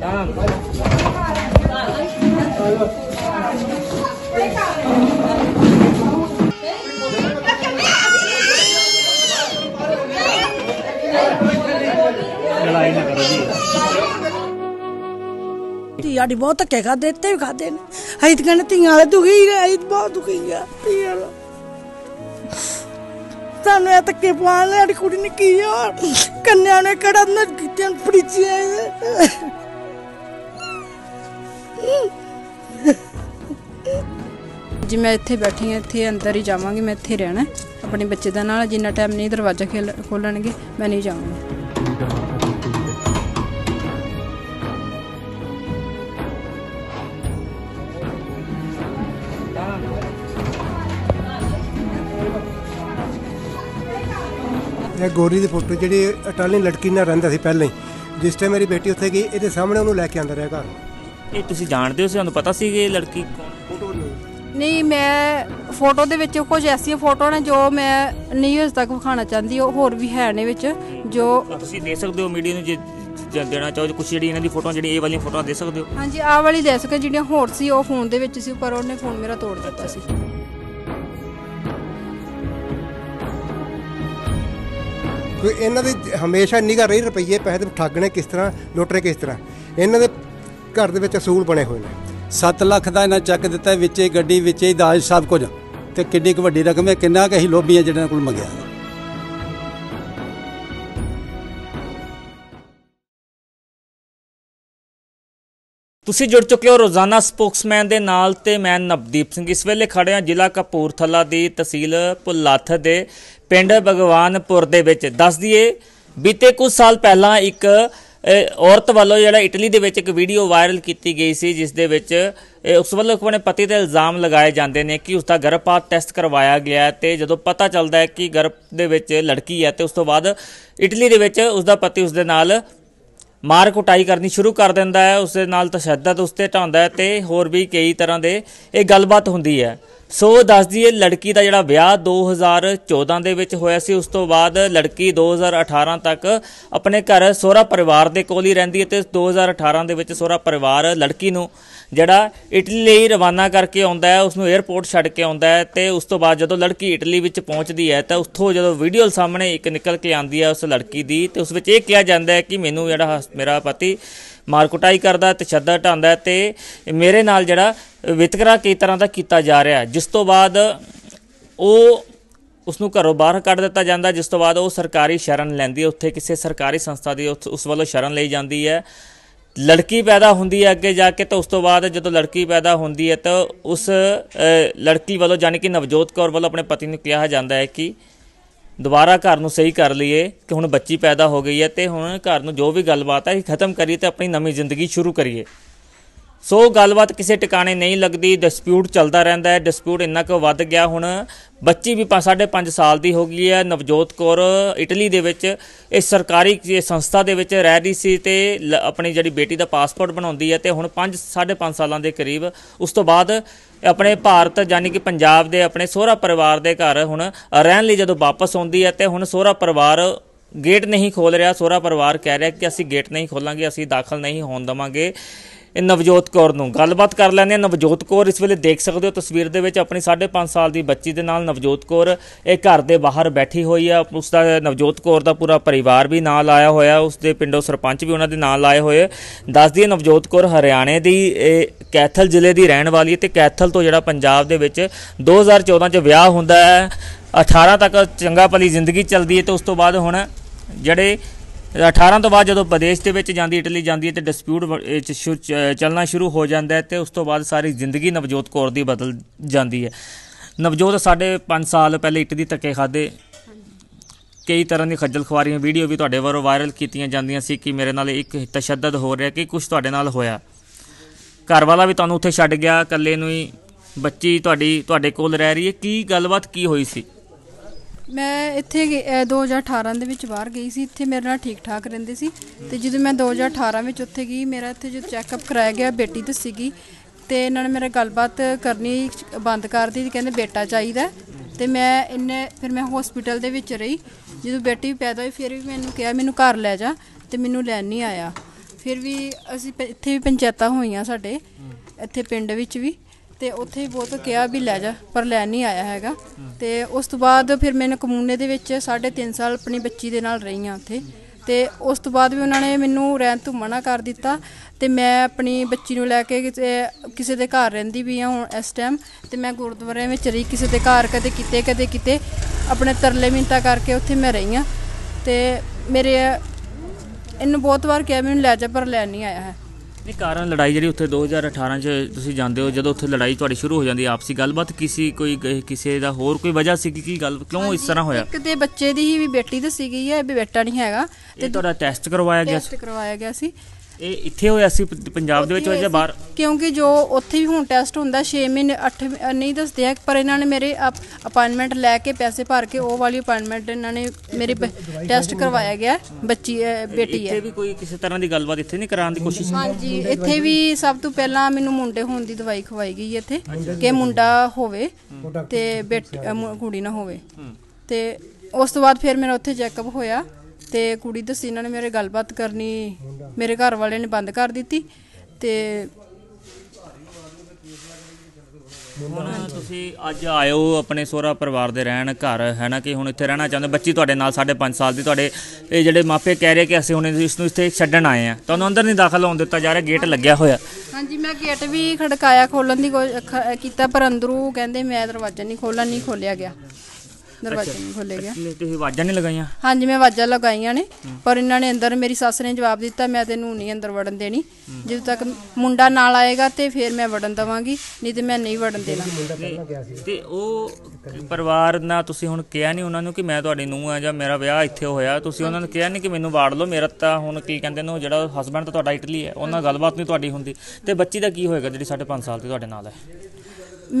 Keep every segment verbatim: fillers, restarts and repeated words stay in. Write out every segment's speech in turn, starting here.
लड़ाई ना करो जी। यार बहुत धक्के खा देते खा देने अत कहने तिया दुखी है बहुत दुखी है सामने तक के पाल अड़ी कुड़ी ने की और कन्या ने कड़ा न कितन पड़ीची है जी। मैं इत्थे बैठी हां इत्थे अंदर ही जावांगी। मैं इत्थे रहना अपने बच्चे दा नाल जिन्ना टाइम नहीं दरवाजा खेल खोलणगे मैं नहीं जाऊंगी। गोरी की फोटो जी अटाली लड़की ना रहा पहले ही जिस टाइम मेरी बेटी उत्थे गई ये सामने उन्होंने लैके आंदा रहा घर। ये तुसीं जानते हो तुहानूं पता सी कि लड़की फोटो नहीं। मैं फोटो दे विच कुछ ऐसी फोटो ने जो मैं नहीं अज तक विखाना चाहती होर भी है ने विच जो तुसीं दे सकदे हो मीडिया नूं जे देना चाहो कुछ जी इन्हां दी फोटो जी वाली फोटो दे सकदे हो। हाँ जी आ वाली दे सके जिहड़ियां होर सी ओह फोन दे विच सी पर उहने फोन मेरा तोड़ दित्ता सी। ਕੋਈ ਇਹਨਾਂ ਦੇ ਹਮੇਸ਼ਾ ਨਿਗਾਹ ਰਹੀ ਰੁਪਈਏ ਪੈਸੇ ਤੇ ਠੱਗਣੇ ਕਿਸ ਤਰ੍ਹਾਂ ਲੋਟਰੇ ਕਿਸ ਤਰ੍ਹਾਂ ਇਹਨਾਂ ਦੇ ਘਰ ਦੇ ਵਿੱਚ ਅਸੂਲ ਬਣੇ ਹੋਏ ਨੇ। ਸੱਤ ਲੱਖ ਦਾ ਇਹਨਾਂ ਚੱਕ ਦਿੱਤਾ ਵਿੱਚੇ ਗੱਡੀ ਵਿੱਚੇ ਦਾਜ ਸਭ ਕੁਝ ਤੇ ਕਿੰਨੀ ਕੁ ਵੱਡੀ ਰਕਮ ਹੈ ਕਿੰਨਾ ਕਹੀ ਲੋਭੀ ਹੈ ਜਿਹਨਾਂ ਕੋਲ ਮੰਗਿਆ। ਤੁਸੀਂ जुड़ चुके हो रोजाना स्पोक्समैन के नाल ते मैं नवदीप सिंह। इस वेले खड़े हाँ जिला कपूरथला की तहसील भुलाथ के पिंड भगवानपुर दे विच। दस दिए बीते कुछ साल पहला एक औरत वालों जो इटली दे विच एक वीडियो वायरल की गई सी जिस दे विच उस वालों अपने पति पर इल्ज़ाम लगाए जाते हैं कि उसका गर्भपात टेस्ट करवाया गया है। तो जदों पता चलता है कि गर्भ दे विच लड़की है तो उस तो बाद इटली दे विच उसका पति उसदे नाल मार कुटाई करनी शुरू कर देता है, उसदे नाल तशद्दद उसते ढांदा है ते होर भी कई तरह दे ये गलबात हुंदी है। सो दस दिए लड़की दा जिहड़ा ब्याह दो हज़ार चौदह दे विच होया सी। उस तो बाद लड़की दो हज़ार अठारह तक अपने घर सोहरा परिवार दे कोल ही रहिंदी है ते दो हज़ार अठारह दे विच सोहरा परिवार लड़की नूं जिहड़ा इटली लई रवाना करके आउंदा है, उसनूं एयरपोर्ट छड्ड के आउंदा है ते उस तो बाद जदों लड़की इटली विच पहुंचदी है तां उत्थों जदों वीडियो सामने एक निकल के आंदी है उस लड़की दी ते उस विच इह किहा जांदा है कि मैनूं जिहड़ा मेरा पति मार कुटाई करदा तशद्दद ढांदा ते मेरे नाल जिहड़ा ਵਿਤਕਰਾ कई तरह का किया जा रहा है। जिस तो बाद उसनूं घरों बाहर कढ़ दिता जाता जिस तो बाद वो सरकारी शरण लैंदी है उत्थे किसी सरकारी संस्था की उस वालों शरण लई जाती है। लड़की पैदा होंदी है अगे जाके तो उस तो बाद जदों लड़की पैदा होंदी है तो उस लड़की वालों जाने कि नवजोत कौर वालों अपने पति नूं कहा जाता है कि दोबारा घर नूं सही कर लीए कि हुण बच्ची पैदा हो गई है तो हुण घर नूं जो भी गलबात है खत्म करिए तो अपनी नवीं जिंदगी शुरू करिए। सो गलबात किसी टिकाने नहीं लगती, डिस्प्यूट चलता रहता है। डिस्प्यूट इन्ना को वध गया हुण बच्ची भी साढ़े पाँच साल की हो गई है। नवजोत कौर इटली दे विच इस सरकारी संस्था दे विच रह रही सी ते अपनी जिहड़ी बेटी का पासपोर्ट बनाउंदी है ते हुण पाँच साढ़े पाँच साल के करीब उस तो बाद अपने भारत यानी कि पंजाब दे अपने सोहरा परिवार के घर हुण रहण लई जदों वापस आउंदी है तो हुण सोहरा परिवार गेट नहीं खोल रहा। सोहरा परिवार कह रहा कि असीं गेट नहीं खोलांगे, असीं दाखल नहीं होण देवांगे नवजोत कौर नूं। गलबात कर लैंदे नवजोत कौर। इस वेले देख सकते हो तस्वीर दे विच अपनी साढ़े पाँच साल की बच्ची दे नाल नवजोत कौर एक घर के बाहर बैठी हुई है। उसका नवजोत कौर का पूरा परिवार भी नाल आया होया, उसके पिंडों सरपंच भी उन्होंने नाल आए हुए। दस दिए नवजोत कौर हरियाणे की कैथल जिले की रहने वाली है तो कैथल तो जिहड़ा पंजाब दे विच दो हज़ार चौदह च विआह हुंदा है, अठारह तक चंगा भली जिंदगी चलती है तो उस तो बाद हुण जिहड़े अठारह तो बाद जदों विदेश के विच जांदी इटली जाती है तो डिस्प्यूट चलना शुरू हो जाता है तो उस तो बाद सारी जिंदगी नवजोत कौर की बदल जाती है। नवजोत साढ़े पाँच साल पहले इटली धक्के खाधे, कई तरह की खज्जल खुआरियां वीडियो भी तुहाडे वालों वायरल कीतियां जांदियां सी कि मेरे नाल एक तशद्दद हो रहा कि कुछ तुहाडे नाल होया। घर वाला भी तुहानूं उत्थे छड्ड गया, इकल्ले नूं ही बच्ची तुहाडी तुहाडे कोल रह रही है। की गलबात की होई सी? मैं इत्थे दो हज़ार अठारह के बाहर गई सी, इत्थे मेरे नाल ठीक ठाक रहिंदे सी ते जदों मैं दो हज़ार अठारह में उत्थे गई मेरा इत्थे जो चैकअप कराया गया बेटी दसी गई ते इन्हां ने मेरा गलबात करनी बंद कर दी, कहंदे बेटा चाहिदा ते मैं इन्ने फिर मैं हॉस्पिटल दे विच रही। जदों बेटी पैदा होई फिर भी मैनूं कहा मैनूं घर लै जा ते मैनूं लैण नहीं आया फिर भी असी इत्थे भी पंचायत हुई साढ़े इत्थे पिंड विच भी तो उत्थे बहुत कहा भी लै जा पर लै नहीं आया हैगा। तो उस तो बाद फिर मैंने कमूने दे विच साढ़े तीन साल अपनी बच्ची दे नाल रही हाँ उत्थे। तो उस तो बाद भी उन्होंने मैनू रहन तो मना कर दिता तो मैं अपनी बच्ची नू लैके किसी के घर रहिंदी भी हाँ हुण इस टाइम। तो मैं गुरुद्वारे में रही किसी के घर कदे किते कदे किते अपने तरले मिन्नतां करके उत्थे मैं रही हाँ। तो मेरे इन्नू बहुत बार कहा मैनू लै जा पर लै नहीं आया है। नहीं कारण लड़ाई जी उत्थे दो हज़ार अठारह तुसीं जांदे हो जदों उत्थे लड़ाई तुहाडी शुरू हो जाती है आपसी गलबात किसी कोई किसी दा होर कोई वजह सी कि गल क्यों इस तरह होया? एक ते बच्चे दी ही भी बेटी दसी गई है भी बेटा नहीं हैगा ते तुहाडा टेस्ट करवाया गया टेस्ट करवाया गया सी ਇਹ ਇੱਥੇ ਹੋਇਆ ਸੀ ਪੰਜਾਬ ਦੇ ਵਿੱਚ ਹੋਇਆ ਜਾਂ ਬਾਹਰ? ਕਿਉਂਕਿ ਜੋ ਉੱਥੇ ਵੀ ਹੁਣ ਟੈਸਟ ਹੁੰਦਾ ਛੇ ਮਹੀਨੇ ਅੱਠ ਨਹੀਂ ਦੱਸਦੇ ਆ ਪਰ ਇਹਨਾਂ ਨੇ ਮੇਰੇ ਅਪਾਇੰਟਮੈਂਟ ਲੈ ਕੇ ਪੈਸੇ ਭਰ ਕੇ ਉਹ ਵਾਲੀ ਅਪਾਇੰਟਮੈਂਟ ਇਹਨਾਂ ਨੇ ਮੇਰੇ ਟੈਸਟ ਕਰਵਾਇਆ ਗਿਆ ਬੱਚੀ ਬੇਟੀ ਹੈ। ਇੱਥੇ ਵੀ ਕੋਈ ਕਿਸੇ ਤਰ੍ਹਾਂ ਦੀ ਗੱਲਬਾਤ ਇੱਥੇ ਨਹੀਂ ਕਰਾਉਣ ਦੀ ਕੋਸ਼ਿਸ਼? ਹਾਂਜੀ ਇੱਥੇ ਵੀ ਸਭ ਤੋਂ ਪਹਿਲਾਂ ਮੈਨੂੰ ਮੁੰਡੇ ਹੋਣ ਦੀ ਦਵਾਈ ਖਵਾਈ ਗਈ ਇੱਥੇ ਕਿ ਮੁੰਡਾ ਹੋਵੇ ਤੇ ਬੇਟੀ ਕੁੜੀ ਨਾ ਹੋਵੇ। ਤੇ ਉਸ ਤੋਂ ਬਾਅਦ ਫਿਰ ਮੇਰਾ ਉੱਥੇ ਚੈੱਕਅਪ ਹੋਇਆ तो कुड़ी दसी इन्होंने मेरे गलबात करनी मेरे घर वाले ने बंद कर दी। तो अज आए हो अपने सोहरा परिवार के रहन घर है ना कि हुण इत्थे रहना चाहते बच्ची तुहाडे नाल साढ़े पांच साल दी तुहाडे ये जिहड़े मापे कह रहे कि असीं हुण इसनूं इत्थे छड्डण आए हैं तुहानूं अंदर नहीं दाखल होण दित्ता जा रहा गेट लग्या होया? हाँ जी मैं गेट भी खड़काया खोलन दी कोशिश कीता पर अंदरों कहिंदे मैं दरवाजा नहीं खोला नहीं खोलिया गया दरवाजा नहीं खोले गया। तुसीं आवाज़ां नहीं लगाईयां? हाँ जी मैं आवाज़ां लगाईयां ने पर इन्होंने अंदर मेरी सस ने जवाब दिता मैं तेनू नहीं अंदर वड़न देनी जदों तक मुंडा नाल आएगा तो फिर मैं वड़न देवांगी नहीं तो मैं नहीं वड़न देना। ते ओह परिवार ना तुसीं हुण कहा नहीं उन्होंने कि मैं तुहाडी नूंह आ जां मेरा विआह इत्थे होया तुसीं उन्होंने कहा नहीं कि मैनूं वाड़ लो मेरा तां हुण की कहिंदे ने जिहड़ा हसबैंड तां तुहाडा इटली है उन्हां गलबात नहीं तुहाडी हुंदी ते बच्ची दा की होएगा जिहड़ी साढ़े पांच साल दी तुहाडे नाल है?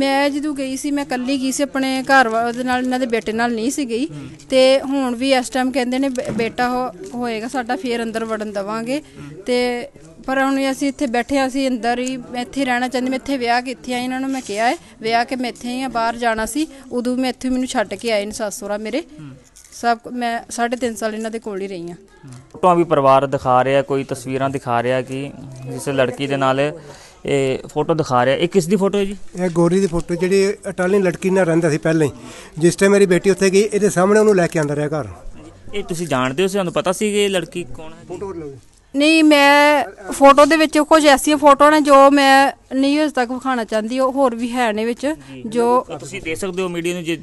मैं जदों गई सी मैं कल्ली गई सी अपने घर वाले नाल इन्हां दे बेटे नाल नहीं सी गई। तो हुण भी इस टाइम कहिंदे ने बेटा हो होएगा साडा फिर अंदर वड़न देवांगे। तो पर हुण असीं इत्थे बैठे असीं अंदर ही मैं इत्थे रहना चाहंदी मैं इत्थे विआह कित्थे आई इन्हां नूं मैं कहा है विआह के मैं इत्थे ही हां बाहर जाना सी उदों मैं इत्थे मैनूं छड्ड के आए ने सस सोहरा मेरे सब मैं साढ़े तीन साल इन्हां दे कोल ही रही हां। फोटोआं भी परिवार दिखा रहा कोई तस्वीरां दिखा रहा कि जिस लड़की दे नाल ਇਹ फोटो दिखा रहा है। किस दी फोटो है जी? यह गोरी दी फोटो जी अटाली लड़की ना रहिंदा सी पहले ही जिस टाइम मेरी बेटी उत्थे गई इहदे सामने उन्होंने लैके आंदा रहा घर। ये तुसीं जानदे हो तुहानूं पता सी कि लड़की कौन है? फोटो नहीं मैं फोटो दे विच कुछ ऐसी फोटो ने जो मैं नहीं अज तक विखाना चाहती होर भी है ने विच जो तुसीं दे सकदे हो मीडिया नूं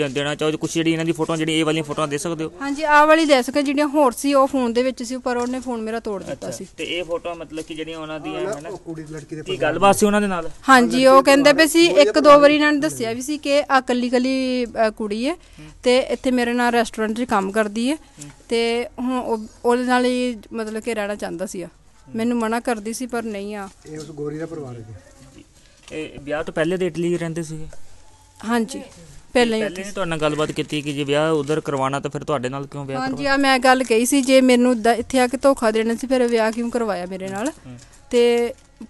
जे देना चाहो कुछ जिहड़ी इन्हां दी फोटो जिहड़ी ए वाली फोटो दे सकदे हो? हां जी आ वाली दे सकदे जिहड़ियां होर सी ओह फोन दे विच सी पर ओहने फोन मेरा तोड़ दित्ता सी। ते ए फोटो मतलब कि जिहड़ियां उन्हां दी है ना ओह कुड़ी लड़की दे की गलबात सी उन्हां दे नाल? हां जी ओह कहंदे पे सी एक दो वारी इन्हां ने दस्सिया भी सी कि आ कल्ली कल्ली कुड़ी है ते इत्थे मेरे नाल रेस्टोरेंट च काम करदी है ते हुण ओहदे नाल ही मतलब कि रहना चाहंदा सी मैनू मना कर दी सी पर नहीं आ। उस गोरी दा परिवार है ब्याह तो पहले तो इटली रहिंदे सीगे? हाँ जी पहले ही पहले तुहाडे नाल गलबात कीती कि जे ब्याह उधर करवाना तो फिर तुहाडे नाल क्यों ब्याह? हाँ जी आ मैं गल कही सी जे मैनू इत्थे आके धोखा देना सी फिर ब्याह क्यों करवाया मेरे नाल ते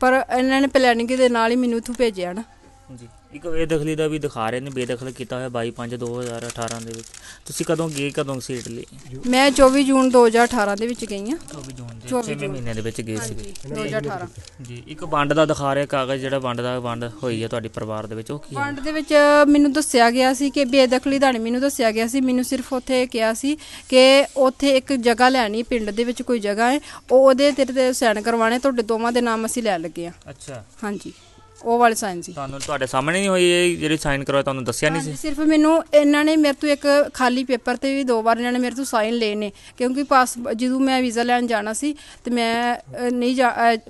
पर इन्हां ने प्लैनिंग दे नाल ही मैनू इत्थों भेजिया ना जी। एक बेदखली दा भी दिखा रहे ने बेदखल किया हुआ बाई पांच दो हज़ार अठारह दे विच। तुसीं कदों गए कदों सी इटली? मैं चौबीस जून दो हज़ार अठारह दे विच गई हां। चौबीस जून दे छेवें महीने दे विच गए सी दो हज़ार अठारह जी। एक वंड दा दिखा रहे कागज़ जिहड़ा वंड दा वंड होई है तुहाडे परिवार दे विच ओह की है? वंड दे विच मैनूं दस्सिया गया सी कि बेदखली दा मैनूं दस्सिया गया सी मैनूं सिर्फ उत्थे कहा सी कि उत्थे एक जगह लैनी पिंड दे विच कोई जगह है ओह ओहदे ते साइन करवाने तुहाडे दोवां दे नाम असीं लैण लगे हां। अच्छा हाँ जी ਉਹ ਵਾਲੇ ਸਾਈਨ ਸੀ ਤੁਹਾਨੂੰ ਤੁਹਾਡੇ ਸਾਹਮਣੇ ਨਹੀਂ ਹੋਈ ਇਹ ਜਿਹੜੀ ਸਾਈਨ ਕਰਵਾਇਆ ਤੁਹਾਨੂੰ ਦੱਸਿਆ ਨਹੀਂ ਸੀ? ਸਿਰਫ ਮੈਨੂੰ ਇਹਨਾਂ ਨੇ ਮੇਰੇ ਤੋਂ ਇੱਕ ਖਾਲੀ ਪੇਪਰ ਤੇ ਵੀ ਦੋ ਵਾਰ ਇਹਨਾਂ ਨੇ ਮੇਰੇ ਤੋਂ ਸਾਈਨ ਲਏ ਨੇ ਕਿਉਂਕਿ ਪਾਸ ਜਦੋਂ ਮੈਂ ਵੀਜ਼ਾ ਲੈਣ ਜਾਣਾ ਸੀ ਤੇ ਮੈਂ ਨਹੀਂ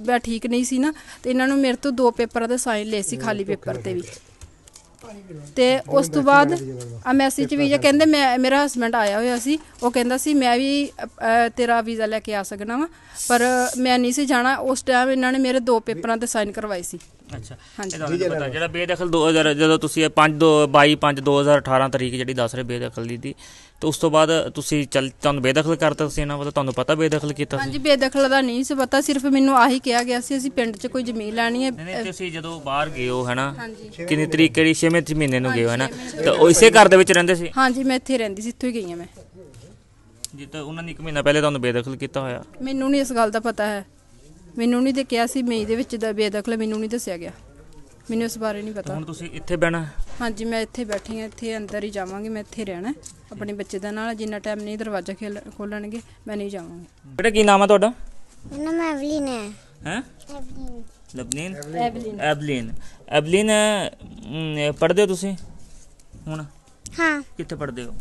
ਮੈਂ ਠੀਕ ਨਹੀਂ ਸੀ ਨਾ ਤੇ ਇਹਨਾਂ ਨੂੰ ਮੇਰੇ ਤੋਂ ਦੋ ਪੇਪਰਾਂ ਦੇ ਸਾਈਨ ਲਏ ਸੀ ਖਾਲੀ ਪੇਪਰ ਤੇ ਵੀ। ਤੇ ਉਸ ਤੋਂ ਬਾਅਦ ਆ ਮੈਸੇਜ ਵੀ ਜੇ ਕਹਿੰਦੇ ਮੈਂ ਮੇਰਾ ਹਸਬੈਂਡ ਆਇਆ ਹੋਇਆ ਸੀ ਉਹ ਕਹਿੰਦਾ ਸੀ ਮੈਂ ਵੀ ਤੇਰਾ ਵੀਜ਼ਾ ਲੈ ਕੇ ਆ ਸਕਣਾ ਵਾ ਪਰ ਮੈਂ ਨਹੀਂ ਸੀ ਜਾਣਾ ਉਸ ਟਾਈਮ ਇਹਨਾਂ ਨੇ ਮੇਰੇ ਦੋ ਪੇਪਰਾਂ ਤੇ ਸਾਈਨ ਕਰਵਾਏ ਸੀ। अच्छा हाँ जो बेदखल दो हज़ार जो पाँच दो बई पाँच दो हज़ार अठारह तरीक जी दस रहे बेदखल दी थी तो उस तो बाद चल तुम बेदखल करता इन्हों वालों तुम पता बेदखल किया? हाँ जी बेदखल का नहीं से पता सिर्फ मैनू आही कहा गया से असीं पिंड च कोई जमीन लैनी है। जो बाहर गए हो है ना कितनी तरीक कि छेवें महीने में गए हो है ना तो इसे घर के रेंदे? हाँ जी मैं इत्थे रहिंदी सी इत्थों ही गई हाँ मैं जी। तो उन्होंने एक महीना पहले तुहानूं बेदखल किया होया? मैनू नहीं इस गल का पता है मैनू नहीं तो कहा मैं ये बेदखल मैनू नहीं दसिया गया, मैंने उस बारे नहीं पता। हुण तुसीं इत्थे बैठना है? हाँ जी मैं इत्थे बैठी हाँ, इत्थे अंदर ही जावांगी, मैं इत्थे रहना है अपने बच्चे दा नाल, जिन्ना टाइम नहीं दरवाजा खेल खोलणगे मैं नहीं जावांगी। बेटा की नाम है तुहाडा? मेरा नाम एवलिन है। हैं एवलिन? एवलिन एवलिन एवलिन पढ़दे हो तुसीं हुण? हां। कित्थे पढ़दे हो?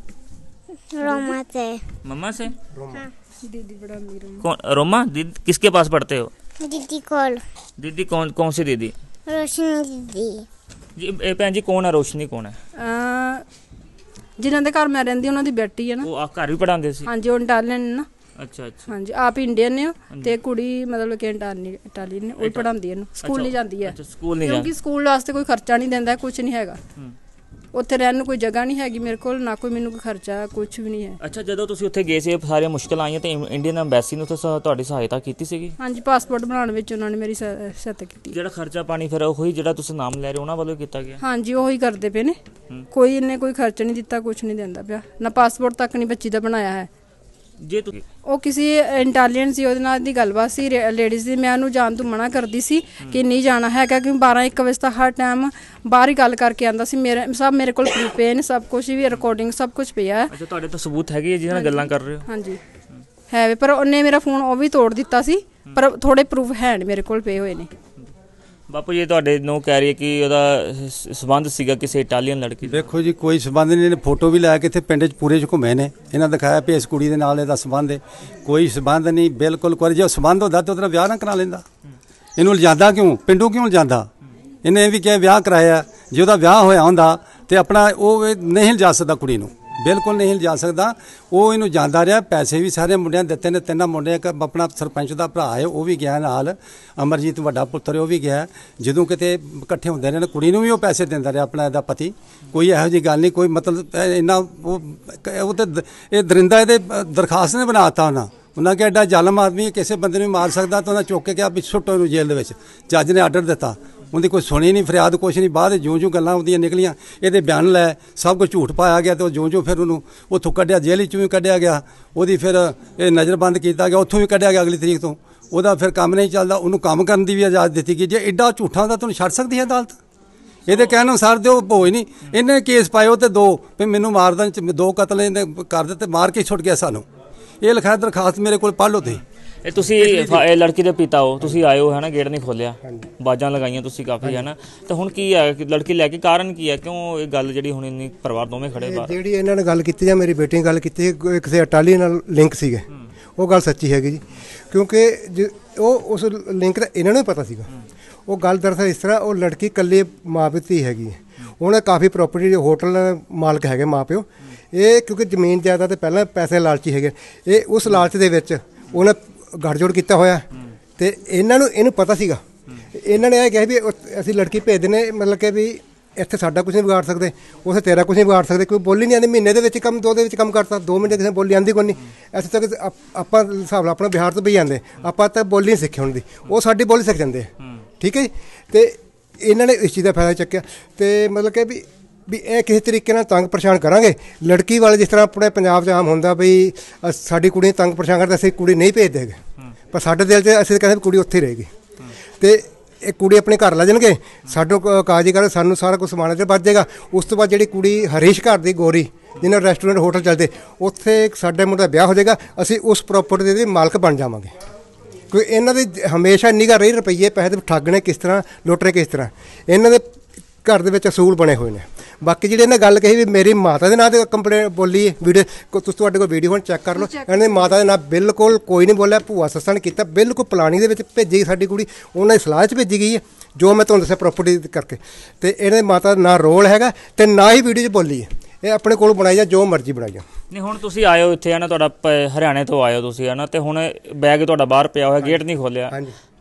रोमा से। मम्मा से? रोमा दीदी बड़ा अमीर है। कौन रोमा दीदी? किसके पास पढ़ते हो? दीदी कॉल। दीदी कौन कौन सी दीदी? रोशनी दीदी। जी भैन जी कौन है रोशनी, कौन है? जिन्होंने घर मैं रही उन्होंने बेटी है ना, वो घर भी पढ़ाते सी। हाँ जी वो इटालियन ना। अच्छा अच्छा। हाँ जी आप इंडियन ने ते कुड़ी मतलब कि इटालियन ने, वो पढ़ाती है स्कूल नहीं जाती है, क्योंकि स्कूल वास्ते कोई खर्चा नहीं देता, कुछ नहीं हैगा उत्थे रहन नूं, कोई जगह नहीं हैगी मेरे कोल, ना कोई मैनूं कोई खर्चा कुछ भी नहीं है। अच्छा जदों तुसीं उत्थे गए सी सारी मुश्किल आईयां ते इंडियन एम्बेसी ने उत्थे तुहाडी सहायता कीती सीगी? हां जी पासपोर्ट बनाउण विच उन्हां ने मेरी सहायता कीती। जेड़ा खर्चा पानी फिर ओही जेड़ा तुसीं नाम ले रहे हो उन्हां वालों कीता गया? हां जी ओही करदे पे ने, कोई इन्ने कोई खर्च नहीं दिता, कुछ नहीं देंदा पिया, ना पासपोर्ट तक नहीं बच्ची दा बनाया है। जे तुसीं ओह किसी इटालियन सी ओहदे नाल दी गलबात सी लेडीज़ दी, मैं उन्हूं जाण तों मना करदी सी कि नहीं जाना हैगा, क्योंकि बारह एक बजे तक हर टाइम बाहर ही गल करके आंदा सी। मेरे सब मेरे कोल प्रीपेन सब कुछ भी रिकॉर्डिंग सब कुछ पिया है। अच्छा तुहाडे तो सबूत हैगे जिहनां नाल गल्लां कर रहे हो? हां जी है, पर उन्हें मेरा फोन ओह भी तोड़ दिता सी, पर थोड़े प्रूफ है मेरे कोल पे होए ने। बापू जी तुहाडे नूं कह रही है कि ओहदा संबंध सीगा किसी इटालियन लड़की? देखो जी कोई संबंध नहीं, इन्हें फोटो भी लाया कि इत्थे पिंड च पूरे च घूमे ने, इन्हें दिखाया भी इस कुड़ी दे नाल इहदा संबंध है, कोई संबंध नहीं बिल्कुल। कोई जो संबंध होता तो उहदा विआह ना करा लैंदा, इन्हूं लजांदा क्यों पिंडों क्यों लजांदा? इन्हें भी क्या विआह कराया, जे उहदा विआह होया हुंदा ते अपना ओह नहीं लजा सकदा कुड़ी नूं, बिल्कुल नहीं लजा सकदा। वह इनू जाता रहा, पैसे भी सारे मुंडिया दिते ने, तिना मुंडे एक अपना सरपंच का भरा है वह भी गया नाल, अमरजीत वड्डा पुत्र वह भी गया, जो कितने इकट्ठे होंदे रहे कुड़ी नूं भी वह पैसे दिंदा रहा अपना इहदा पति, कोई इहो जी गल नहीं। कोई मतलब इन्ना वो तो दरिंदा इहदे दरखास्त ने बनाता उन्होंने, उन्होंने कहा एडा जालम आदमी किसी बंदे नूं मार सकदा, तो उन्हें चुक के कहा भी सुट्टो इहनूं जेल दे विच, जज ने आर्डर दिता, उनकी कोई सुनी नहीं फरियाद कुछ नहीं। बाद ज्यों ज्यों गल्लां उहदियां निकलियां इहदे बयान लै सब कुछ झूठ पाया गया, तो ज्यों ज्यों फिर उन्होंने उत्थों कढ़िया, जेल चों भी कढ़िया गया, उहदी फिर ये नज़रबंद कीता गया, उत्थों भी कढ़िया गया अगली तरीक तो, उहदा फिर काम नहीं चलदा, उन्होंने काम करने की भी इजाज़त दित्ती गई। जे एडा झूठा होंदा तुहानूं छड्ड सकदी है अदालत? ये कहने अनुसार तो भो ही नहीं, इन्हें केस पाए तो दो भी मैनूं मारदा, दो कतल इन्हें कर दित्ते, मार के छुट गया सानूं, ये लिखा दरखास्त मेरे को पढ़ लो। तो तुसी लड़की दे पिता हो, तुसी आए हो है ना, गेट नहीं खोलिया, बाजां लगाइयां तुसी काफ़ी है ना, तो हुण की है लड़की लैके कारण की है, क्यों ये गल जिहड़ी हुण इन्नी परिवार दोवें खड़े बाहर जिहड़ी इन्हां ने गल कीती है, मेरी बेटी ने गल कीती है किसी इटाली नाल लिंक सीगे, वो गल सच्ची हैगी जी, क्योंकि वो उस लिंक दा इन्हां नूं पता सीगा। वो गल दरअसल इस तरह, वो लड़की कल्ली माँ पिओ धी हैगी, उन्हें काफ़ी प्रॉपर्टी होटल मालक है माँ प्यो, ये क्योंकि जमीन जायदाद तो पहले पैसे लालची है, ये उस लालच के उन्हें गठजोड़ किया होया, तो इन्हों इन पता सीगा, इन्होंने यह कहा भी असी लड़की भेज देने, मतलब कि भी इत्थे साडा कुछ नहीं बिगाड़ सकते, उसे तेरा कुछ नहीं बिगाड़ सकते, कोई बोली नहीं आती, महीने के कम दो दे कम करता, दो महीने किसी बोली आती कोई नहीं, इस तक आप हिसाब अपना बिहार तो बी आते, आप तो बोली नहीं सीखी उन्होंने, वो साडी बोली सीख जाते, ठीक है जी। तो इन्होंने इस चीज़ का फायदा चुकया, तो मतलब कि भी भी यह किसी तरीके नाल तंग परेशान करांगे लड़की वाले, जिस तरह अपने पंजाब आम होंदा भी साडी कुड़ी तंग परेशान करदे, असीं कुड़ी नहीं भेज देंगे, पर साडे दिल च असीं कहंदे कुड़ी उत्थे रहेगी, तो एक कुड़ी अपने घर ला जाएंगे, साडों कागजी कर सानूं सारा कुछ समान बच जाएगा। उस तो बाद जिहड़ी कुड़ी हरीश घर दी गोरी जिन्हें रेस्टोरेंट होटल चलते, उत्थे साडे मुंडे दा ब्याह हो जाएगा, असीं उस प्रॉपर्टी दे मालक बन जावांगे, क्योंकि इन्हां दी हमेशा निगाह रही रुपये पैसे ठगने किस तरह लुटरे किस तरह, इन्हां दे घर दे विच असूल बने हुए ने। बाकी जी इन्हें गल कही भी मेरी माता के ना तो कंप्लेन बोली वीडियो को वीडियो हम चैक कर लो, इन्होंने माता के ना बिल्कुल कोई नहीं बोलिया, भूआ सस्सा ने किया बिल्कुल पलानी के भेजी गई साड़ी कुड़ी, उन्हें सलाह च भेजी गई है जो मैं तुम्हें दस्या प्रॉपर्टी करके, तो इन्हें माता ना रोल हैगा तो ना ही वीडियो बोली है, ये अपने को बनाई जा जो मर्जी बनाई जा। नहीं हुण तुसीं आए हो इत्थे है ना, हरियाणे तो आए हो तुसीं है ना, तो हुण बैग तुहाडा बाहर पिया होया, गेट नहीं खोलिया,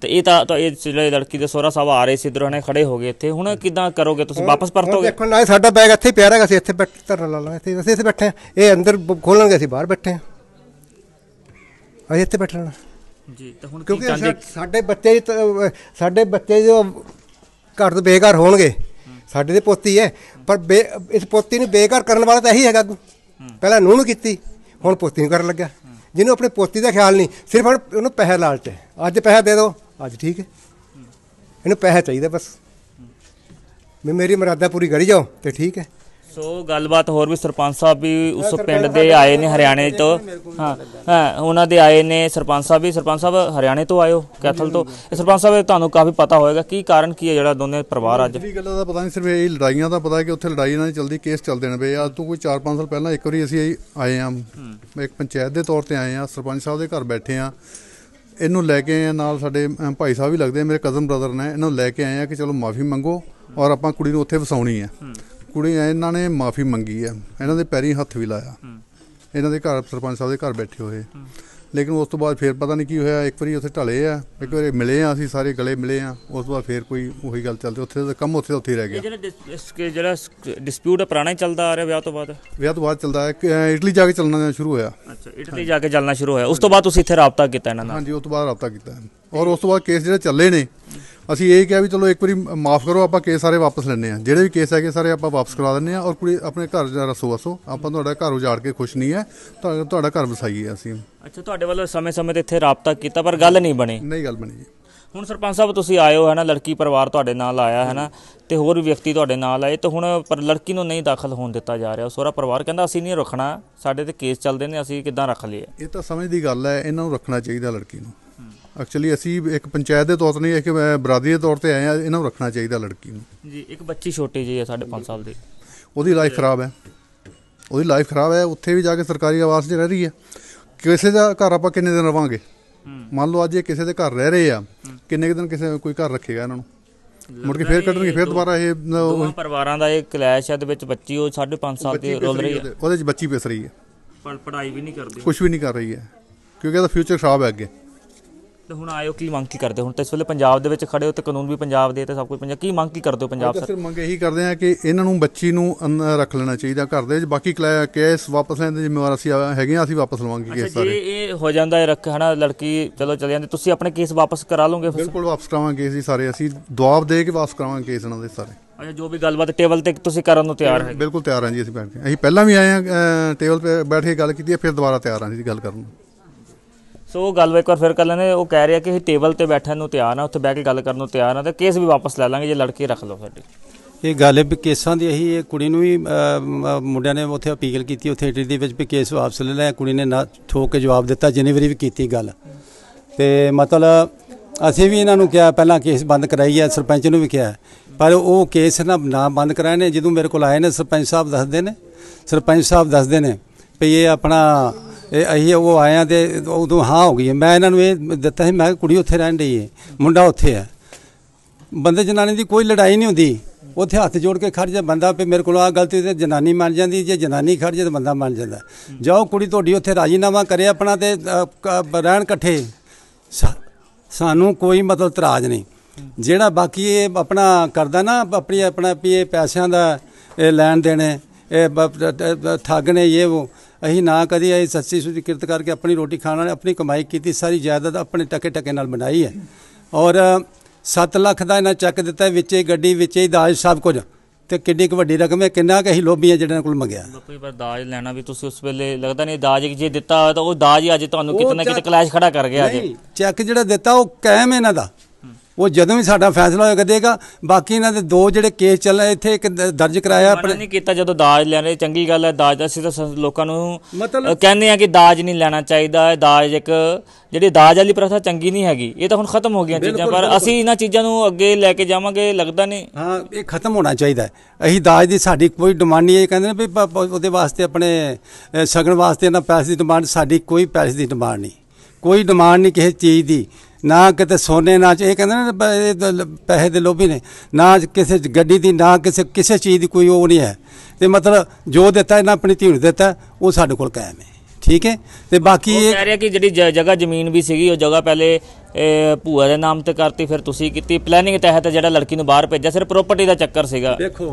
तो ये तो ये जिहड़े लड़की के सोहरा साहब आ रहे सी इधरों ने खड़े हो गए इत्थे, हुण किदां करोगे तुसीं, वापस परतोगे? देखो ना साडा बैग इत्थे ही पिया रहा, असीं इत्थे धरना ला लांगे, इत्थे असीं इत्थे बैठे हैं, ये अंदर खोलणगे असीं बाहर बैठे हैं, असीं इत्थे बैठ लेना जी। तो हुण क्योंकि साडे बच्चे साडे बच्चे जो घर तो बेघर होणगे, साडे ते पोती है, पर बे इस पोती ने बेघर करने वाला तो यही है, पहला नूंह नूं कीती हुण पोती नूं करन लग्गा, जिन्होंने अपने पोती का ख्याल नहीं, सिर्फ हम उन्होंने पैसा लालच है, अज पैसा दे दो आज ठीक है। इन्हें पैसा चाहिए बस, मैं मेरी मुरादा पूरी करी जाओ तो ठीक है। सो गलबात होर भी सरपंच साहब भी उस पिंड दे आए ने हरियाणे तो, हाँ हाँ उन्हों के आए ने सरपंच साहब भी। सरपंच साहब हरियाणे तो आए हो कैथल तो, सरपंच साहब तुहानू काफ़ी पता होएगा की कारण की है जो दोनों परिवार अज की गल का पता नहीं, सिर्फ ये लड़ाइया का पता है कि उत्थे लड़ाई ना चलती, केस चलते हैं पे। अज तो कोई चार पाँच साल पहले एक बार असीं आए हाँ, एक पंचायत के तौर पर आए हाँ, सरपंच साहब के घर बैठे हाँ, इनू लैके आए नाल साडे भाई साहब भी लगते हैं, मेरे कज़न ब्रदर ने, इन्होंने लैके आए हैं कि चलो माफ़ी मंगो और आपां कुड़ी नूं उत्थे वसाउणी है। ਕੁੜੀ ਇਹਨਾਂ ਨੇ ਮਾਫੀ ਮੰਗੀ ਹੈ, ਇਹਨਾਂ ਦੇ ਪੈਰੀਂ ਹੱਥ ਵੀ ਲਾਇਆ, ਇਹਨਾਂ ਦੇ ਘਰ ਸਰਪੰਚ ਸਾਹਿਬ ਦੇ ਘਰ ਬੈਠੇ ਹੋਏ। ਲੇਕਿਨ ਉਸ ਤੋਂ ਬਾਅਦ ਫਿਰ ਪਤਾ ਨਹੀਂ ਕੀ ਹੋਇਆ, ਇੱਕ ਵਾਰੀ ਉੱਥੇ ਢਲੇ ਆ, ਇੱਕ ਵਾਰੀ ਮਿਲੇ ਆ, ਅਸੀਂ ਸਾਰੇ ਗਲੇ ਮਿਲੇ ਆ, ਉਸ ਤੋਂ ਬਾਅਦ ਫਿਰ ਕੋਈ ਉਹੀ ਗੱਲ ਚੱਲਦੀ, ਉੱਥੇ ਦਾ ਕੰਮ ਉੱਥੇ ਉੱਥੇ ਰਹਿ ਗਿਆ। ਜਿਹੜਾ ਜਿਹੜਾ ਡਿਸਪਿਊਟ ਪੁਰਾਣਾ ਹੀ ਚੱਲਦਾ ਆ ਰਿਹਾ, ਵਿਆਹ ਤੋਂ ਬਾਅਦ ਵਿਆਹ ਤੋਂ ਬਾਅਦ ਚੱਲਦਾ ਹੈ, ਇਟਲੀ ਜਾ ਕੇ ਚੱਲਣਾ ਸ਼ੁਰੂ ਹੋਇਆ। ਅੱਛਾ, ਇਟਲੀ ਜਾ ਕੇ ਚੱਲਣਾ ਸ਼ੁਰੂ ਹੋਇਆ, ਉਸ ਤੋਂ ਬਾਅਦ ਤੁਸੀਂ ਇੱਥੇ ਰਾਬਤਾ ਕੀਤਾ ਇਹਨਾਂ ਨਾਲ? ਹਾਂਜੀ, ਉਸ ਤੋਂ ਬਾਅਦ ਰਾਬਤਾ ਕੀਤਾ ਔਰ ਉਸ ਤੋਂ ਬਾਅਦ ਕੇਸ ਜਿਹੜੇ ਚੱਲੇ ਨੇ ਅਸੀਂ यही कहा भी चलो एक बारी माफ़ करो, आप केस सारे वापस लेने हैं, जोड़े भी केस है सारे आप वापस करा दें और कुछ अपने घर जा रसो वसो, आप घर उजाड़ के खुश नहीं है तो घर वसाइए असी। अच्छा, तुहाडे वालों समय समय इत्थे राबता कीता पर गल नहीं बनी? नहीं गल बनी। हुण सरपंच साहब तुसीं आए हो है ना, लड़की परिवार तुहाडे नाल आया है ना, तो होर व्यक्ति तुहाडे नाल आए, तो हुण पर लड़की नूं नहीं दाखल होण दित्ता जा रहा, सोहरा परिवार कहिंदा असीं नहीं रखना, साडे ते केस चलदे ने, असीं किद्दां रख लिया। इह तां समझ दी गल है, इन्हां नूं रखना चाहीदा लड़की नूं। एक्चुअली असी एक पंचायत के तौर पर नहीं, एक बरादरी के तौर पर आए हैं, इन्हों रखना चाहिए लड़की जी। एक बच्ची छोटी जी है साढ़े पाँच साल की, वो लाइफ खराब है, वो लाइफ खराब है, उत्थे भी जाके सरकारी आवास रह रही है। किसी का घर आप किन्ने दिन रवांगे, मान लो आज ये किसी के घर रह रहे हैं, किन्ने दिन किसी कोई घर रखेगा इन्हों, ਮੁੜ ਕੇ ਫੇਰ ਕੱਢਣਗੇ, ਫੇਰ ਦੁਬਾਰਾ ਇਹ ਪਰਿਵਾਰਾਂ ਦਾ ਇਹ ਕਲੈਸ਼ ਹੈ। ਬੱਚੀ ਉਹ ਸਾਢੇ ਪੰਜ ਸਾਲ ਦੀ ਰੋਲ ਰਹੀ ਹੈ, ਉਹਦੇ ਬੱਚੀ ਪਿਸ ਰਹੀ ਹੈ, ਪੜ੍ਹਾਈ ਵੀ ਨਹੀਂ ਕਰਦੀ, ਕੁਛ ਵੀ ਨਹੀਂ ਕਰ ਰਹੀ ਹੈ, ਕਿਉਂਕਿ ਇਹਦਾ ਫਿਊਚਰ ਖਰਾਬ ਹੈ ਅੱਗੇ। तो हुण आयो की मंग की करते, हुण तो इस वेले पंजाब दे विच खड़े हो, तो कानून भी पंजाब दे, तो सब कुछ पंजाब, की मंग की करते हो पंजाब सर? मंग यही करते हैं कि इन्हां नूं बच्ची नूं रख लेना चाहिए घर दे, बाकी केस वापस लैण दी जिम्मेवार असीं हैगे आं, असीं वापस लवांगे केस सारे। जे इह हो जांदा है रख है ना, लड़की चलो चले जांदी, तुसीं अपने केस वापस करा लोगे? बिल्कुल वापस करावांगे जी सारे, असीं दबाव दे के वापस करावांगे केस इन्हां दे सारे। अच्छा, जो भी गलबात टेबल ते तुसीं करन नूं तैयार है? बिल्कुल तैयार हां जी, असीं बैठ के, असीं पहलां भी आए हां टेबल ते बैठ के गल कीती है, फिर दुबारा तैयार हां जी गल करन नूं। सो गल एक बार फिर कर लेने, वो कह रहे हैं कि टेबल पर बैठने को तैयार ना, उत्थे बैठ के गल करने तैयार ना, तो केस भी वापस लै लांगे, जो लड़की रख लो साडी। ये गल है भी केसा की अही कुड़ी नूं भी मुंडिया ने उत्थे अपील की, उत्थे इटली भी केस वापस ले लिया, कुड़ी ने ना ठोक के जवाब दिता, जिन्नी वारी भी की गल तो मतलब असीं भी इन्हां नूं कहा, पहला केस बंद कराई है, सरपंच नूं भी कहा, पर वो केस ना ना बंद कराए ने। जदों मेरे कोल आए ने सरपंच साहब दसदे ने, सरपंच साहब दसदे ने भी ये अपना ਇਹ ਅਸੀਂ ਉਹ ਆਇਆ ਤੇ ਉਦੋਂ ਹਾਂ ਹੋ ਗਈ ਹੈ। ਮੈਂ ਇਹਨਾਂ ਨੂੰ ਇਹ ਦਿੱਤਾ ਸੀ, ਮੈਂ ਕੁੜੀ ਉੱਥੇ ਰਹਿਣ ਡਈ ਹੈ, ਮੁੰਡਾ ਉੱਥੇ ਹੈ, ਬੰਦੇ ਜਨਾਨੀ ਦੀ ਕੋਈ ਲੜਾਈ ਨਹੀਂ ਹੁੰਦੀ, ਉੱਥੇ ਹੱਥ ਜੋੜ ਕੇ ਖੜ੍ਹ ਜਾ ਬੰਦਾ ਵੀ ਮੇਰੇ ਕੋਲ ਆਹ ਗਲਤੀ ਤੇ ਜਨਾਨੀ ਮੰਨ ਜਾਂਦੀ, ਜੇ ਜਨਾਨੀ ਖੜ੍ਹ ਜਾਏ ਤਾਂ ਬੰਦਾ ਮੰਨ ਜਾਂਦਾ। ਜਾਓ ਕੁੜੀ ਤੁਹਾਡੀ ਉੱਥੇ ਰਾਜੀਨਾਮਾ ਕਰੇ ਆਪਣਾ ਤੇ ਰਹਿਣ ਇਕੱਠੇ, ਸਾਨੂੰ ਕੋਈ ਮਤਲਬ ਇਤਰਾਜ਼ ਨਹੀਂ। ਜਿਹੜਾ ਬਾਕੀ ਇਹ ਆਪਣਾ ਕਰਦਾ ਨਾ ਆਪਣੀ ਆਪਣਾ ਵੀ ਇਹ ਪੈਸਿਆਂ ਦਾ ਇਹ ਲੈਣ ਦੇਣੇ, ਇਹ ਠੱਗ ਨੇ ਇਹ ਉਹ, अही ना कदी अही सच्ची सुची किरत करके अपनी रोटी खाने अपनी कमाई की, सारी जायदाद अपने टके टके नाल बनाई है। और सत्त लख का इन्हें चैक दिता, विच गड्डी विच दाज सब कुछ, तो किड्डी क वड्डी रकम है, किन्ना कही लोभी है जिन्होंने कोल मंगया। कई बार दाज लैना भी तुसी उस वेले लगदा नहीं, दाज जे दिता तो वो दाज ही अज तुहानू किते ना किते कलैश खड़ा कर गया। अज चैक जिहड़ा दिता वो कायम इन्हां दा, वो जदों भी साडा फैसला होएगा देगा। बाकी इन्हां दे दो जिहड़े केस चले इत्थे एक दर्ज कराया अपने नहीं कीता, जदों दाज लैणे चंगी गल है, दाज असीं तां लोकां नूं मतलब कहंदे आ कि दाज नहीं लैना चाहीदा है, दाज एक जिहड़ी दाज वाली प्रथा चंगी नहीं हैगी, इह तां हुण खत्म हो गईयां चीज़ां, पर असीं इन्हां चीज़ां नूं अग्गे लैके जावांगे लगदा नहीं। हां, इह खत्म होना चाहीदा है। असीं दाज दी साडी कोई डिमांड नहीं है, कहंदे ने भी ओहदे वास्ते अपने सगन वास्ते ना पैसे दी डिमांड, साडी कोई पैसे दी डिमांड नहीं, कोई डिमांड नहीं किसी चीज़ दी, ना कितने सोने ना ये कहते पैसे दे लोभी ने, ना किसी गड्डी दी, ना किसी किसी चीज़ की कोई वो नहीं है। तो मतलब जो दिता इन्हें अपनी धीड़ दिता वो साढ़े कोल कायम है, ठीक है। तो बाकी ये कह रहे कि जी जगह जमीन भी सी, वो जगह पहले भूआ के नाम से करती, फिर तुसी कीती, प्लानिंग तहत जो लड़की नूं बाहर भेजा, सिर्फ प्रॉपर्टी का चक्कर सीगा। देखो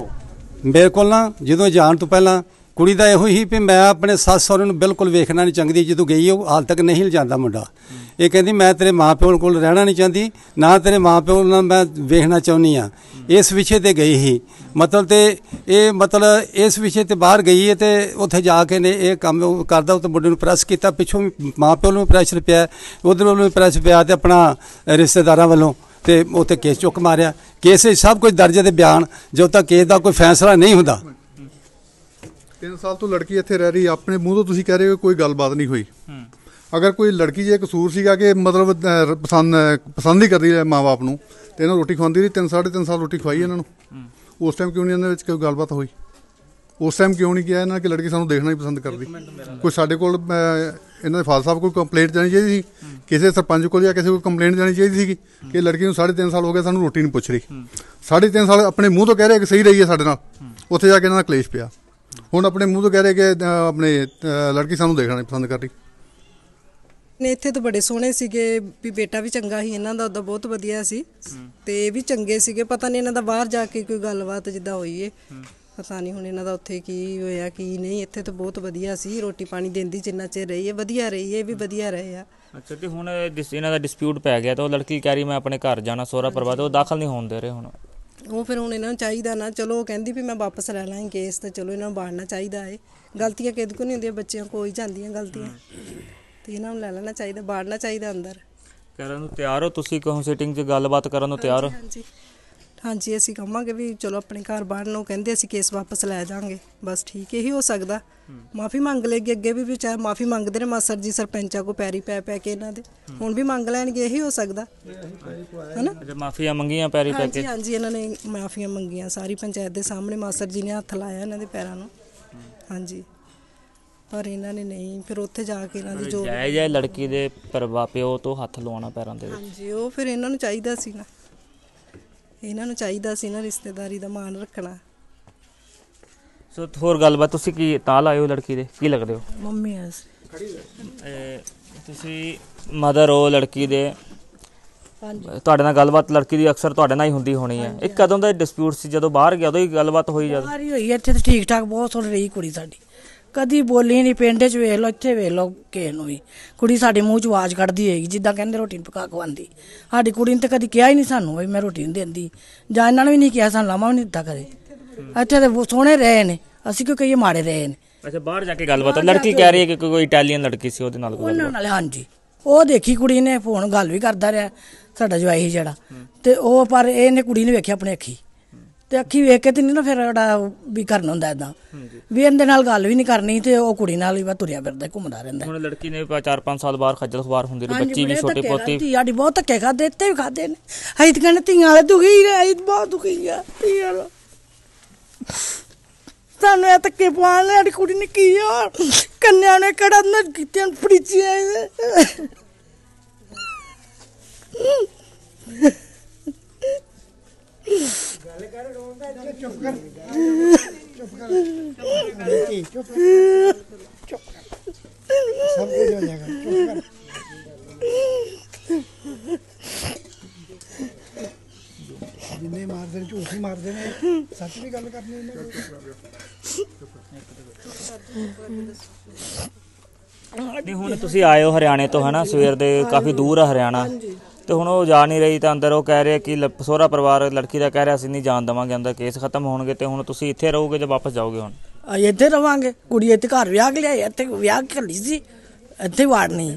मेरे को ना जो जान तो पहला कुड़ी का यो ही भी मैं अपने सस सहुरे नूं बिल्कुल वेखना नहीं चाहती, जो गई वो हाल तक नहीं लिजांदा मुंडा। ये कहती मैं तेरे माँ प्यो कोल रहना नहीं चाहती, ना तेरे माँ प्यो ना मैं वेखना चाहनी हाँ। इस विषय पर गई ही मतलब तो ये मतलब इस विषय पर बाहर गई है तो उत्थे जाके ने यह काम करता, तो मुंडे प्रैस किया, पिछों माँ प्यो भी प्रैशर पाया, उधर वालों भी प्रैशर पाया, तो अपना रिश्तेदार वालों तो उत्थे केस चुक मारिया। केस सब कुछ दर्ज के बयान, जो तक केस का कोई फैसला नहीं होता। तीन साल तो लड़की इत्थे रह रही, अपने मूँह तो कह रहे हो कोई गलबात नहीं हुई। अगर कोई लड़की जे कसूर सीगा कि मतलब पसंद पसंद ही करती है माँ बाप नूं, ते इन्हां रोटी खवांदी रही, तीन साढ़े तीन साल रोटी खवाई इन्हां नूं। उस टाइम क्यों नहीं इन्हां विच कोई गलबात हुई? उस टाइम क्यों नहीं किया इन्हां कि लड़की सानूं देखना ही पसंद करती? कोई साडे कोल इन्हां दे फादर साहब कोई कंप्लेंट जानी चाहिए, किसी सरपंच कोल या किसी कोल कंप्लेंट जानी चाहिए थी कि लड़की नूं साढ़े तीन साल हो गया सानूं रोटी नहीं पुछ रही। साढ़े तीन साल अपने मूँह तो कह रहे कि सही रही है साडे नाल, उत्थे जाके इन्हां दा कलेश पिया। ਹੁਣ ਆਪਣੇ ਮੂੰਹ ਤੋਂ ਕਹਿ ਰਹੇ ਕਿ ਆਪਣੇ ਲੜਕੀ ਸਾਨੂੰ ਦੇਖਣਾ ਪਸੰਦ ਕਰ ਰਹੀ ਨੇ। ਇੱਥੇ ਤਾਂ ਬੜੇ ਸੋਹਣੇ ਸੀਗੇ ਵੀ, ਬੇਟਾ ਵੀ ਚੰਗਾ ਸੀ ਇਹਨਾਂ ਦਾ, ਉਹਦਾ ਬਹੁਤ ਵਧੀਆ ਸੀ ਤੇ ਇਹ ਵੀ ਚੰਗੇ ਸੀਗੇ। ਪਤਾ ਨਹੀਂ ਇਹਨਾਂ ਦਾ ਬਾਹਰ ਜਾ ਕੇ ਕੋਈ ਗੱਲਬਾਤ ਜਿੱਦਾਂ ਹੋਈ ਏ, ਪਤਾ ਨਹੀਂ ਹੁਣ ਇਹਨਾਂ ਦਾ ਉੱਥੇ ਕੀ ਹੋਇਆ ਕੀ ਨਹੀਂ। ਇੱਥੇ ਤਾਂ ਬਹੁਤ ਵਧੀਆ ਸੀ, ਰੋਟੀ ਪਾਣੀ ਦਿੰਦੀ ਜਿੰਨਾ ਚਿਰ ਰਹੀ ਹੈ, ਵਧੀਆ ਰਹੀ ਹੈ, ਇਹ ਵੀ ਵਧੀਆ ਰਹੇ ਆ। ਅੱਛਾ ਤੇ ਹੁਣ ਇਹਨਾਂ ਦਾ ਡਿਸਪਿਊਟ ਪੈ ਗਿਆ ਤਾਂ ਉਹ ਲੜਕੀ ਕਹਿ ਰਹੀ ਮੈਂ ਆਪਣੇ ਘਰ ਜਾਣਾ, ਸਹੁਰਾ ਪਰਿਵਾਰ ਤੋਂ ਦਾਖਲ ਨਹੀਂ ਹੋਣ ਦੇ ਰਹੇ। ਹੁਣ वो फिर हूँ इन्होंने चाहिए ना, चलो वो कहती भी मैं वापस लै लाँ केस, तो चलो इन्होंने बाड़ना चाहिए है। गलतियाँ किद को नहीं होंगे, बच्चों को ही जाए गलतियाँ, तो इन्होंने लै लेना चाहिए, बाड़ना चाहिए अंदर। करन तैयार हो तुसी कहो, सीटिंग से गलबात करन तैयार हो? हाँ जी हाँ जी, असी कहांगे भी चलो अपने घर बाड़न, कहते असी केस वापस लै जाएंगे, बस ठीक यही हो सकता। माफ़ी मंग लेगी, अगे भी चाहे माफ़ी मंगते हैं मास्टर जी सरपंचा को पैरी पै पै के, इन्होंने हूँ भी मंग लैनगे, यही हो सकता है ना। माफिया मंगिया पैरी पै के? हाँ जी, इन्होंने माफिया मंगिया सारी पंचायत के सामने, मास्टर जी ने हथ लाया इन्होंने पैरों में। हाँ जी, पर इन्होंने नहीं, फिर उत्थे जाके इन्होंने जो जाए लड़की के प्यो तो हथ लवाना पैरों के। हाँ जी, वो फिर इन्होंने चाहिए सी ना, इन्होंने चाहिए सी ना रिश्तेदारी का मान रखना। ਸੋ ਹੋਰ ਗੱਲਬਾਤ ਤੁਸੀਂ ਕੀ ਤਾਲ ਆਏ ਹੋ ਲੜਕੀ ਦੇ, ਕੀ ਲੱਗਦੇ ਹੋ? ਮੰਮੀ ਆ ਤੁਸੀਂ, ਮਦਰ ਹੋ ਲੜਕੀ ਦੇ, ਤੁਹਾਡੇ ਨਾਲ ਗੱਲਬਾਤ ਲੜਕੀ ਦੀ ਅਕਸਰ ਤੁਹਾਡੇ ਨਾਲ ਹੀ ਹੁੰਦੀ ਹੋਣੀ ਹੈ। ਇੱਕ ਕਦੋਂ ਦਾ ਡਿਸਪਿਊਟ ਸੀ? ਜਦੋਂ ਬਾਹਰ ਗਿਆ ਉਦੋਂ ਹੀ ਗੱਲਬਾਤ ਹੋਈ? ਜਦੋਂ ਬਾਹਰ ਹੀ ਹੋਈ। ਇੱਥੇ ਤਾਂ ਠੀਕ ਠਾਕ ਬਹੁਤ ਸੁਣ ਰਹੀ ਕੁੜੀ ਸਾਡੀ, ਕਦੀ ਬੋਲੀ ਨਹੀਂ। ਪਿੰਡ 'ਚ ਵੇਖ ਲਓ, ਇੱਥੇ ਵੇਖ ਲਓ, ਕਿਸੇ ਨੂੰ ਵੀ ਕੁੜੀ ਸਾਡੇ ਮੂੰਹ 'ਚ ਆਵਾਜ਼ ਕੱਢਦੀ ਹੈਗੀ ਜਿੱਦਾਂ ਕਹਿੰਦੇ ਰੋਟੀ ਨਹੀਂ ਪਕਾ ਖਵਾਉਂਦੀ। ਸਾਡੀ ਕੁੜੀ ਨੇ ਤਾਂ ਕਦੀ ਕਿਹਾ ਹੀ ਨਹੀਂ ਸਾਨੂੰ ਵੀ ਮੈਂ ਰੋਟੀ ਨਹੀਂ ਦਿੰਦੀ, ਜਾਂ ਇਹਨਾਂ ਨੂੰ ਵੀ ਨਹੀਂ ਕਿਹਾ, ਸਾਨੂੰ ਲਾਮਾ ਵੀ ਨਹੀਂ ਦਿੱਤਾ ਕਦੇ। अच्छा तो वो सोने रहे ने, असी क्यों कहिए माड़े रहे ने। अच्छा बाहर जाके गल बता, लड़की कह रही है कि कोई इटालियन लड़की सी ओदे नाल कोई गल? नाल हां जी, ओ देखी कुड़ी ने फोन गल भी करदा रहा साडा जवाई ही जड़ा ते ओ, पर इहने कुड़ी ने वेखिया अपने अखी ते अखी वेख के ते नहीं ना फिर ओड़ा भी करना हुंदा इदां भी, इहदे नाल गल भी नहीं करनी ते ओ कुड़ी नाल ही तुरिया फिरदा घुमदा रहिंदा। हुण लड़की ने चार पांच साल बाहर खज्जल खवार हुंदी रही, बच्ची भी छोटी पोती साडी बहुत धक्के खादे, इत्थे भी खादे ने। असीं ते कहने धीआं वाले दुखी रहे, बहुत दुखी आ धीआं वाले। सानू यह धक्के पाने साड़ी कुड़ी ने की कन्या ने कड़ा कीतियां फड़िचियां। ਜਿੰਨੇ ਮਾਰਦੇ ਨੇ ਝੂਠ ਹੀ ਮਾਰਦੇ ਨੇ, ਸੱਚ ਵੀ ਗੱਲ ਕਰਨੀ ਇਹਨਾਂ ਕੋਲ। ਨਹੀਂ ਹੁਣ ਤੁਸੀਂ ਆਏ ਹੋ ਹਰਿਆਣੇ ਤੋਂ ਹੈ ਨਾ, ਸਵੇਰ ਦੇ ਕਾਫੀ ਦੂਰ ਆ ਹਰਿਆਣਾ, ਤੇ ਹੁਣ ਉਹ ਜਾ ਨਹੀਂ ਰਹੀ ਤਾਂ ਅੰਦਰ ਉਹ ਕਹਿ ਰਿਹਾ ਕਿ ਸਹੁਰਾ ਪਰਿਵਾਰ ਲੜਕੀ ਦਾ ਕਹਿ ਰਿਹਾ ਅਸੀਂ ਨਹੀਂ ਜਾਣ ਦੇਵਾਂਗੇ ਅੰਦਰ, ਕੇਸ ਖਤਮ ਹੋਣਗੇ। ਤੇ ਹੁਣ ਤੁਸੀਂ ਇੱਥੇ ਰਹੋਗੇ ਜਾਂ ਵਾਪਸ ਜਾਓਗੇ? ਹੁਣ ਇੱਥੇ ਰਵਾਂਗੇ, ਕੁੜੀ ਇੱਥੇ ਘਰ ਵਿਆਹ ਕੇ ਲਿਆਈ, ਇੱਥੇ ਵਿਆਹ ਘੱਲੀ ਸੀ, ਇੱਥੇ ਵਾੜਨੀ,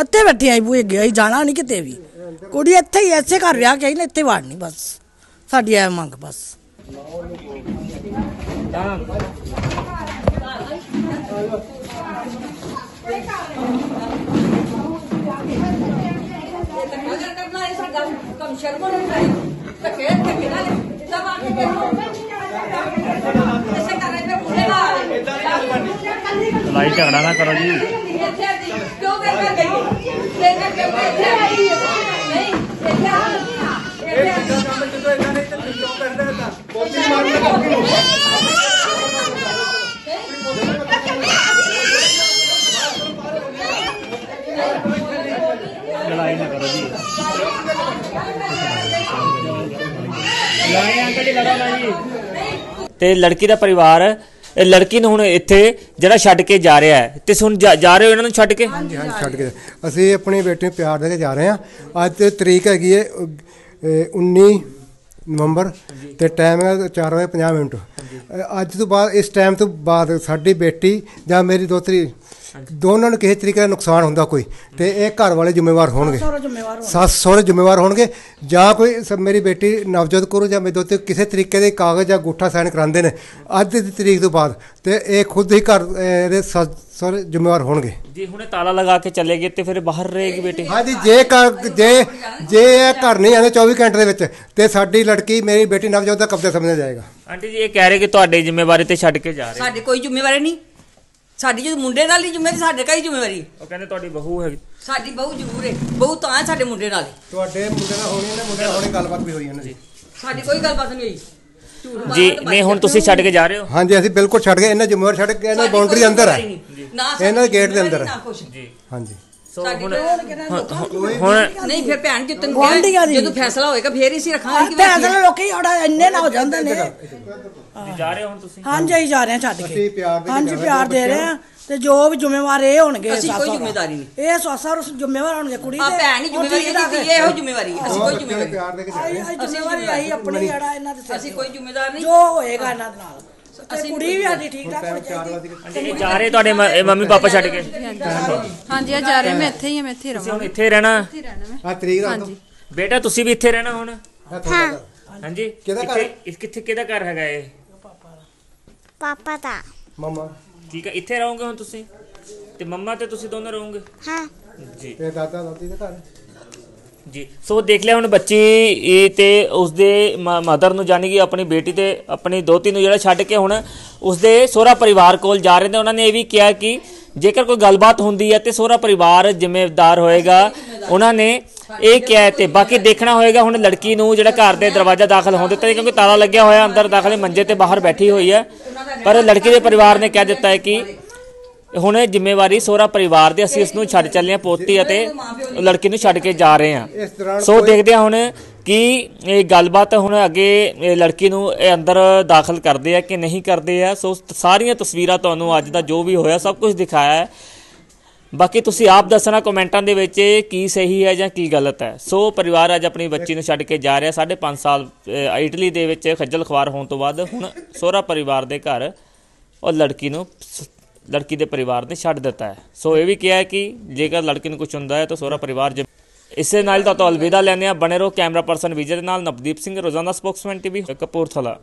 ਇੱਥੇ ਬੈਠੀ ਆਈ ਬੂਹੇ ਅੱਗੇ, ਜਾਣਾ ਨਹੀਂ ਕਿਤੇ ਵੀ। ਕੁੜੀ ਇੱਥੇ ਹੀ ਐਸੇ ਘਰ ਵਿਆਹ ਕੇ ਆਈ ਨਾ, ਇੱਥੇ ਵਾੜਨੀ ਬਸ, ਸਾਡੀ ਐ ਮੰਗ ਬਸ। ਲੜਾਈ ਝਗੜਾ ਨਾ ਕਰੋ ਜੀ। ਲੜਾਈ ਨਾ ਕਰੋ ਜੀ, ਲੜਾਈ ਅੰਕਲ ਜੀ ਲੜੋ ਨਾ ਜੀ। ਤੇ ਲੜਕੀ ਦਾ ਪਰਿਵਾਰ लड़की ਨੂੰ ਹੁਣ ਇੱਥੇ ਜਿਹੜਾ ਛੱਡ ਕੇ ਜਾ ਰਿਹਾ ਹੈ ਤੇ ਹੁਣ ਜਾ ਰਹੇ ਹੋ ਇਹਨਾਂ ਨੂੰ ਛੱਡ ਕੇ? ਹਾਂਜੀ ਹਾਂਜੀ ਛੱਡ ਕੇ ਅਸੀਂ ਆਪਣੇ ਬੇਟੇ ਨੂੰ ਪਿਆਰ ਦੇ ਕੇ ਜਾ ਰਹੇ ਹਾਂ। ਅੱਜ ਤਰੀਕ ਹੈਗੀ ਹੈ उन्नीस नवंबर ਤੇ ਟਾਈਮ ਹੈ चार बजे पचास मिनट। ਅੱਜ ਤੋਂ ਬਾਅਦ ਇਸ ਟਾਈਮ ਤੋਂ ਬਾਅਦ ਸਾਡੀ बेटी ਜਾਂ ਮੇਰੀ ਦੋਤਰੀ दोनों ने किसी तरीके का नुकसान होंगे कोई तो यह घर वाले जिम्मेवार होंगे, सस सहुरे जिम्मेवार होंगे। या कोई सब मेरी बेटी नवजोत कौर या मेरे दोते किसी तरीके के कागज़ या अंगूठा साइन कराते हैं अज की तरीक तो बाद तो यह खुद ही घर सस सहुरे जिम्मेवार होंगे जी। हुणे ताला लगा के चले गए तो फिर बाहर रहेगी बेटी? हाँ जी, जे घर जे जे घर नहीं आते चौबीस घंटे के तो साड़ी लड़की मेरी बेटी नवजोत का कब्जा समझा जाएगा। आंटी जी ये कह रहे कि तुहाडी जिम्मेवारी तो छड्ड के जा रहे? साडी कोई जिम्मेवारी नहीं, साड़ी जो मुंडे नाल ही जिम्मेवारी, साडे कई जिम्मेवारी। वो कहंदे तुहाडी बहू है? साडी बहू जरूर है, बहू तां है साडे मुंडे नाल। तुहाडे मुंडे नाल होणी ने मुंडे होणी गलबात भी होई है ना जी? साडी कोई गलबात नहीं होई जी। नहीं हुण तुसीं छड्ड के जा रहे हो? हां जी असं बिल्कुल छड्ड के, इन्हां जिम्मेवारी छड्ड के, इन्हां बाउंड्री अंदर है, इन्हां गेट दे अंदर है। हां जी जो भी जिम्मेवार होगा बेटा तुसी भी इत्थे रहना हुण? हां जी। किहदा घर हैगा ये? पापा दा। मम्मा ठीक है इत्थे रहोगे हुण तुसी ते मम्मा ते तुसी दोनों रहोगे? हां जी। ते दादा दादी दा घर जी। सो देख लिया हुण बच्ची ते उसदे मदर नूं जानी कि अपनी बेटी ते अपनी दोती नूं जिहड़ा छड्ड के हुण उसदे सोहरा परिवार कोल जा रहे ने। उन्होंने यह भी किया कि जेकर कोई गलबात हुंदी है तो सोहरा परिवार जिम्मेदार होएगा। उन्होंने ये क्या है बाकी देखना होएगा। हुण लड़की नूं जिहड़ा घर दे दरवाजा दाखिल होण दित्ता क्योंकि ताला लग्या होया अंदर दाखिल मंजे ते बाहर बैठी हुई है, पर लड़की दे परिवार ने कह दित्ता है कि हुणे जिम्मेवारी सोहरा परिवार दे, असीं इस नूं छड्ड चले पोती अते लड़की नूं छड्ड के जा रहे हैं। सो देखदे हुण कि गलबात हुण अगे लड़की नूं अंदर दाखिल करदे आ कि नहीं करदे आ। सो सारियां तस्वीरां तुहानूं अज दा जो भी होया सब कुछ दिखाया है, बाकी तुसीं आप दसना कमेंटां दे विच की सही है जां की गलत है। सो परिवार अज अपनी बच्ची नूं छड्ड के जा रहा, साढ़े पांच साल इटली दे विच खज्जल खवार होण तो बाद हुण सोहरा परिवार दे घर और लड़की नूं लड़की के परिवार ने छड्ड दिता है। सो यह भी किया है कि जेकर लड़की ने कुछ होंदा है तो सोहरा परिवार जब इस अलविदा लैने। बने रहो कैमरा पर्सन विजय के नाल, नवदीप सिंह, रोजाना स्पोक्समैन टीवी, कपूरथला।